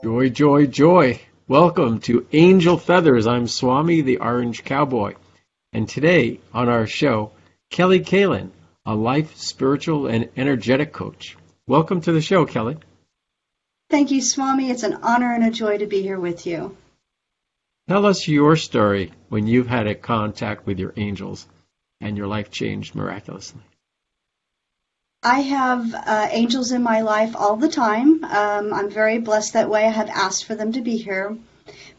Joy, joy, joy. Welcome to Angel Feathers. I'm Swami, the Orange Cowboy. And today on our show, Kelly Kaelin, a life, spiritual, and energetic coach. Welcome to the show, Kelly. Thank you, Swami. It's an honor and a joy to be here with you. Tell us your story when you've had a contact with your angels and your life changed miraculously. I have angels in my life all the time. I'm very blessed that way. I had asked for them to be here.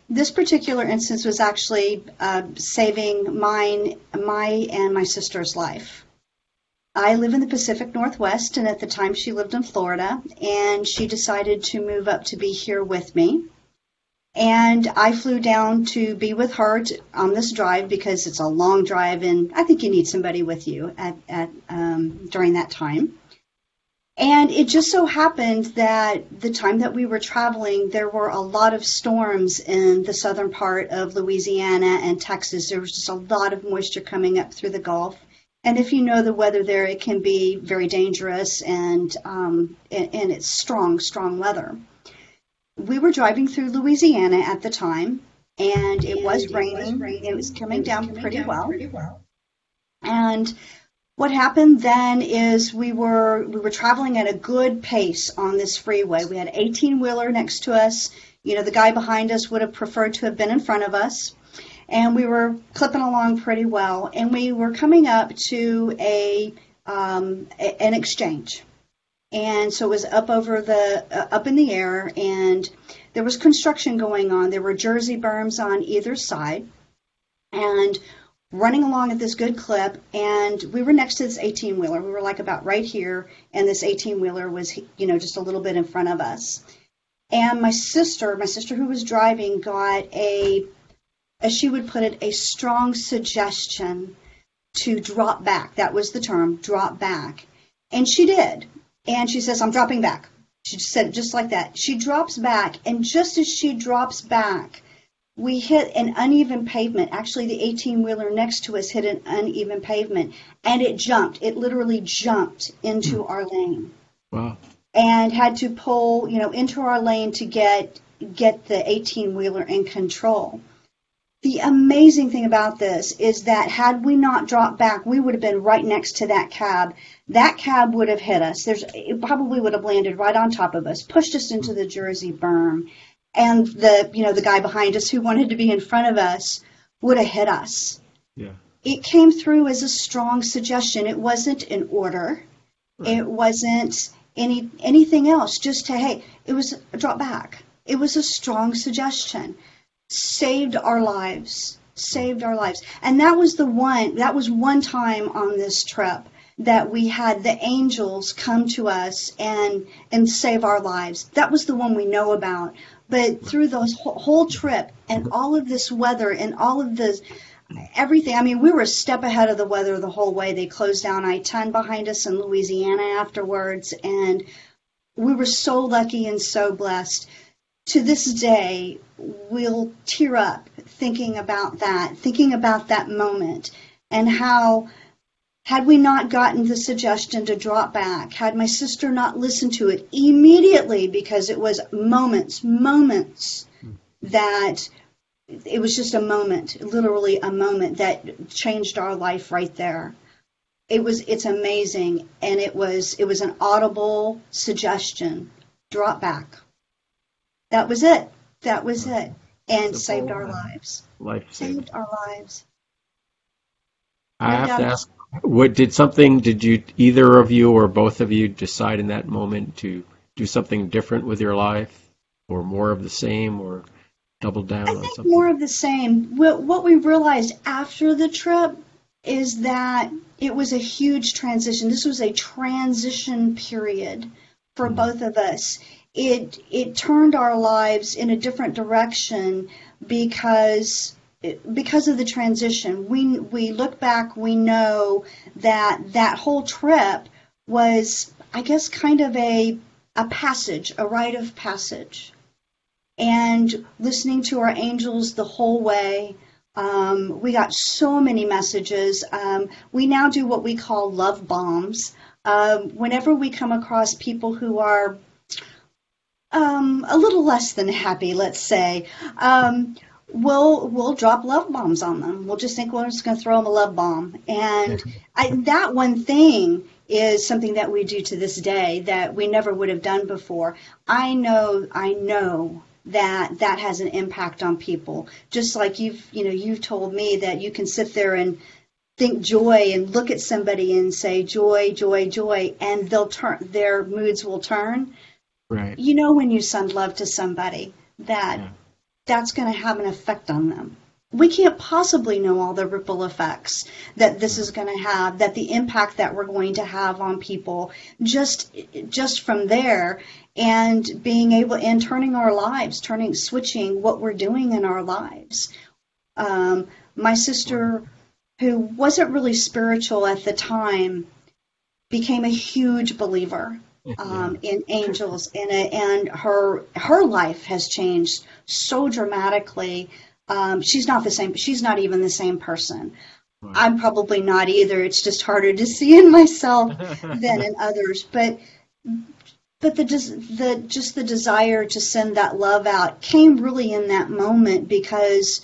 This particular instance was actually saving my and my sister's life. I live in the Pacific Northwest, and at the time she lived in Florida, and she decided to move up to be here with me. And I flew down to be with her on this drive because it's a long drive, and I think you need somebody with you during that time. And it just so happened that the time that we were traveling, there were a lot of storms in the southern part of Louisiana and Texas. There was just a lot of moisture coming up through the Gulf. And if you know the weather there, it can be very dangerous, and it's strong, strong weather. We were driving through Louisiana at the time, and it was raining. It was coming down pretty well. And what happened then is we were traveling at a good pace on this freeway. We had an 18-wheeler next to us. You know, the guy behind us would have preferred to have been in front of us. And we were clipping along pretty well. And we were coming up to an exchange. And so it was up over the up in the air, and there was construction going on. There were Jersey berms on either side, and running along at this good clip. And we were next to this 18-wheeler. We were like about right here, and this 18-wheeler was, you know, just a little bit in front of us. And my sister who was driving, got a, as she would put it, a strong suggestion to drop back. That was the term, drop back, and she did. And she says, "I'm dropping back." She said it just like that. She drops back, and just as she drops back, we hit an uneven pavement. Actually, the 18-wheeler next to us hit an uneven pavement, and it jumped. It literally jumped into our lane. Wow. And had to pull, you know, into our lane to get the 18-wheeler in control. The amazing thing about this is that had we not dropped back, we would have been right next to that cab. That cab would have hit us. It probably would have landed right on top of us, pushed us into the Jersey berm, and the guy behind us who wanted to be in front of us would have hit us. Yeah. It came through as a strong suggestion. It wasn't an order. Right. It wasn't anything else. Just to, hey, it was a drop back. It was a strong suggestion. Saved our lives. And that was one time on this trip that we had the angels come to us and save our lives. That was the one we know about. But through the whole trip and all of this weather and all of this, everything, I mean, we were a step ahead of the weather the whole way. They closed down I-10 behind us in Louisiana afterwards, and we were so lucky and so blessed. To this day, we'll tear up thinking about that moment, and how, had we not gotten the suggestion to drop back, had my sister not listened to it immediately, because it was moments that, it was just a moment, literally a moment that changed our life right there. It's amazing, and it was an audible suggestion, drop back. That was it. And saved our lives. Saved our lives. I have to ask, did either of you or both of you decide in that moment to do something different with your life, or more of the same, or double down on something? I think more of the same. What we realized after the trip is that it was a huge transition. This was a transition period for both of us. It turned our lives in a different direction because of the transition. We look back, we know that whole trip was, I guess, kind of a passage, a rite of passage. And listening to our angels the whole way, we got so many messages. We now do what we call love bombs. Whenever we come across people who are a little less than happy, let's say, we'll drop love bombs on them. We'll just think, well, we're just going to throw them a love bomb. And that one thing is something that we do to this day that we never would have done before. I know that has an impact on people. Just like you've told me that you can sit there and think joy and look at somebody and say joy, joy, joy, and they'll turn, their moods will turn. Right. You know, when you send love to somebody, that's going to have an effect on them. We can't possibly know all the ripple effects that this is going to have, that the impact that we're going to have on people just from there, and being able and turning our lives, switching what we're doing in our lives. My sister, who wasn't really spiritual at the time, became a huge believer in angels, and her life has changed so dramatically. She's not the same. She's not even the same person. Right. I'm probably not either. It's just harder to see in myself than in others. But the desire to send that love out came really in that moment, because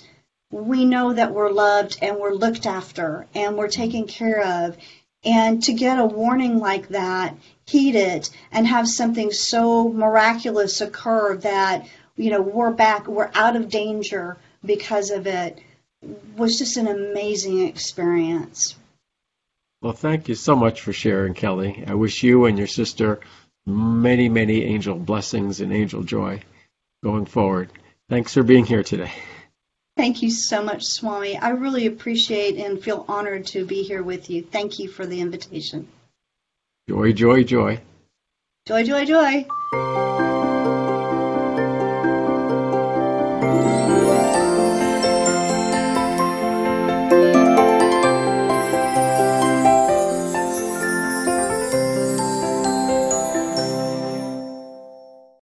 we know that we're loved and we're looked after and we're taken care of. And to get a warning like that, heed it, and have something so miraculous occur that, you know, we're out of danger because of it, was just an amazing experience. Well, thank you so much for sharing, Kelly. I wish you and your sister many, many angel blessings and angel joy going forward. Thanks for being here today. Thank you so much, Swami. I really appreciate and feel honored to be here with you. Thank you for the invitation. Joy, joy, joy. Joy, joy, joy.